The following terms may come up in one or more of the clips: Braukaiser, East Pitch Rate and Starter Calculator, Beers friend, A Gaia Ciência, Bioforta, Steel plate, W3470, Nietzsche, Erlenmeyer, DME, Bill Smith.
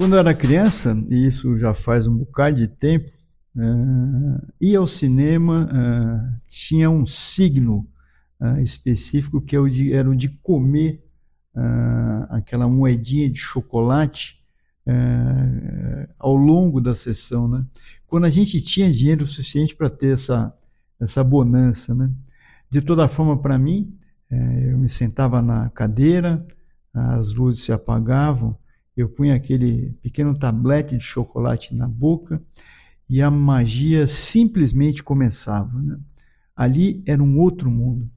Quando eu era criança, e isso já faz um bocado de tempo, ia ao cinema, tinha um signo específico que era o de comer aquela moedinha de chocolate ao longo da sessão, né? Quando a gente tinha dinheiro suficiente para ter essa bonança, né? De toda forma, para mim, eu me sentava na cadeira, as luzes se apagavam, eu punha aquele pequeno tablete de chocolate na boca e a magia simplesmente começava, né? Ali era um outro mundo.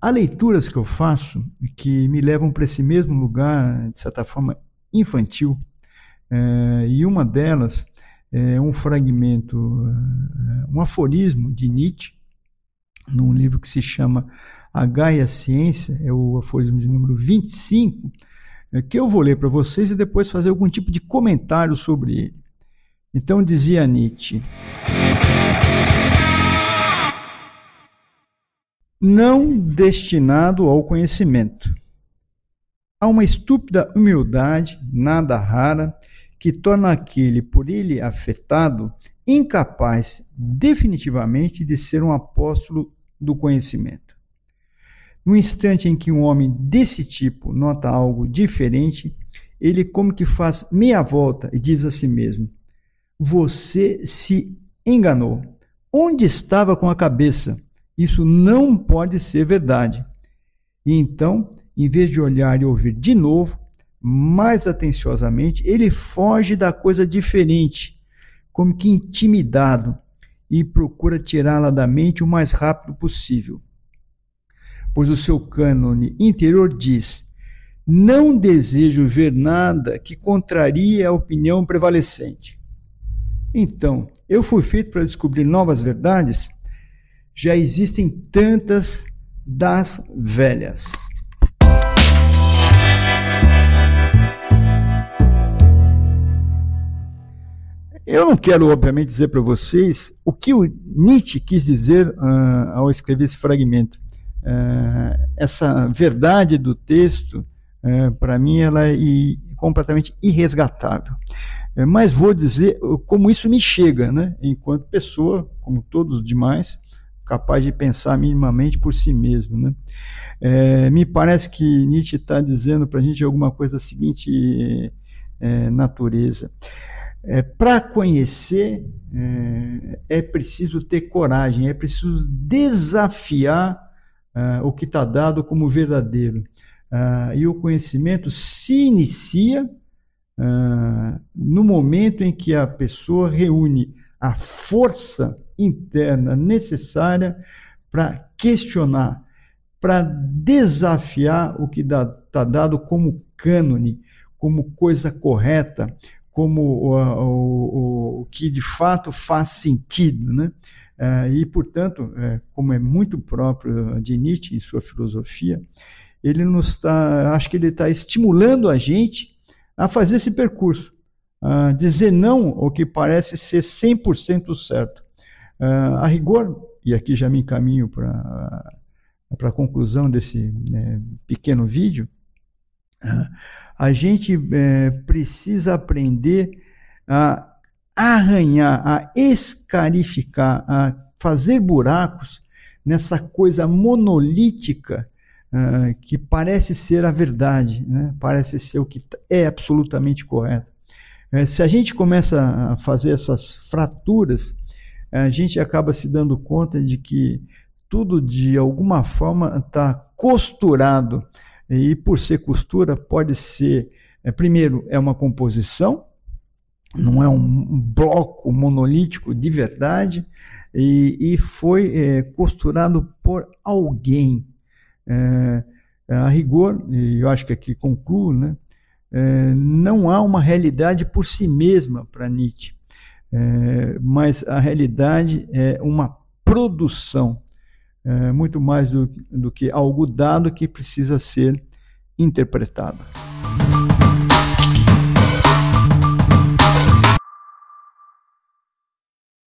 Há leituras que eu faço que me levam para esse mesmo lugar, de certa forma infantil, e uma delas é um fragmento, um aforismo de Nietzsche, num livro que se chama A Gaia Ciência, é o aforismo de número 25, que eu vou ler para vocês e depois fazer algum tipo de comentário sobre ele. Então dizia Nietzsche: não destinado ao conhecimento. Há uma estúpida humildade, nada rara, que torna aquele por ele afetado incapaz definitivamente de ser um apóstolo do conhecimento. No instante em que um homem desse tipo nota algo diferente, ele como que faz meia volta e diz a si mesmo: você se enganou. Onde estava com a cabeça? Isso não pode ser verdade. E então, em vez de olhar e ouvir de novo, mais atenciosamente, ele foge da coisa diferente, como que intimidado, e procura tirá-la da mente o mais rápido possível. Pois o seu cânone interior diz: não desejo ver nada que contrarie a opinião prevalecente. Então, eu fui feito para descobrir novas verdades? Já existem tantas das velhas. Eu não quero, obviamente, dizer para vocês o que o Nietzsche quis dizer ao escrever esse fragmento. Essa verdade do texto, para mim, ela é completamente irresgatável. Mas vou dizer como isso me chega, né? Enquanto pessoa, como todos os demais, capaz de pensar minimamente por si mesmo, né? Me parece que Nietzsche está dizendo para a gente alguma coisa da seguinte natureza: para conhecer é preciso ter coragem, é preciso desafiar o que está dado como verdadeiro. E o conhecimento se inicia no momento em que a pessoa reúne a força interna necessária para questionar, para desafiar o que está dado como cânone, como coisa correta, como o que de fato faz sentido, né? E, portanto, como é muito próprio de Nietzsche em sua filosofia, ele acho que ele está estimulando a gente a fazer esse percurso, a dizer não ao que parece ser 100% certo. A rigor, e aqui já me encaminho para a conclusão desse pequeno vídeo, a gente precisa aprender a arranhar, a escarificar, a fazer buracos nessa coisa monolítica que parece ser a verdade, né? Parece ser o que é absolutamente correto. Se a gente começa a fazer essas fraturas, a gente acaba se dando conta de que tudo de alguma forma está costurado, e por ser costura pode ser, primeiro, é uma composição, não é um bloco monolítico de verdade, e foi costurado por alguém. A rigor, e eu acho que aqui concluo, né? Não há uma realidade por si mesma para Nietzsche, mas a realidade é uma produção, muito mais do que algo dado que precisa ser interpretado.